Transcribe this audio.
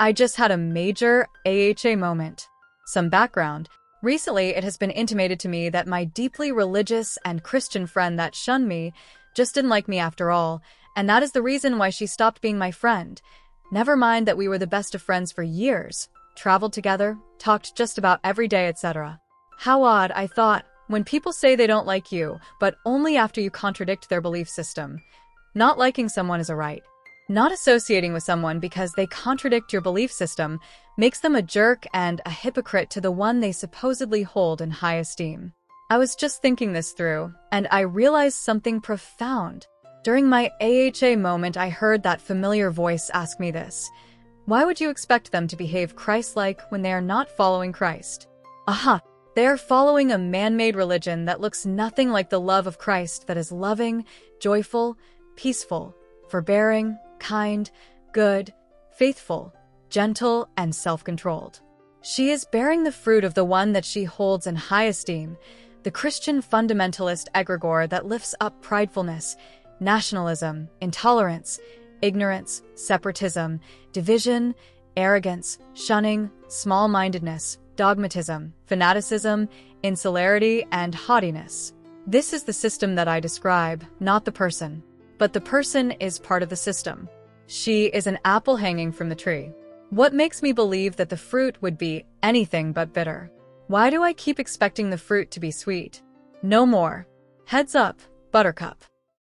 I just had a major AHA moment. Some background. Recently, it has been intimated to me that my deeply religious and Christian friend that shunned me just didn't like me after all, and that is the reason why she stopped being my friend. Never mind that we were the best of friends for years, traveled together, talked just about every day, etc. How odd, I thought, when people say they don't like you, but only after you contradict their belief system. Not liking someone is a right. Not associating with someone because they contradict your belief system makes them a jerk and a hypocrite to the one they supposedly hold in high esteem. I was just thinking this through, and I realized something profound. During my AHA moment, I heard that familiar voice ask me this. Why would you expect them to behave Christ-like when they are not following Christ? Aha! They are following a man-made religion that looks nothing like the love of Christ that is loving, joyful, peaceful, forbearing, kind, good, faithful, gentle, and self-controlled. She is bearing the fruit of the one that she holds in high esteem, the Christian fundamentalist egregore that lifts up pridefulness, nationalism, intolerance, ignorance, separatism, division, arrogance, shunning, small-mindedness, dogmatism, fanaticism, insularity, and haughtiness. This is the system that I describe, not the person. But the person is part of the system. She is an apple hanging from the tree. What makes me believe that the fruit would be anything but bitter? Why do I keep expecting the fruit to be sweet? No more. Heads up, buttercup.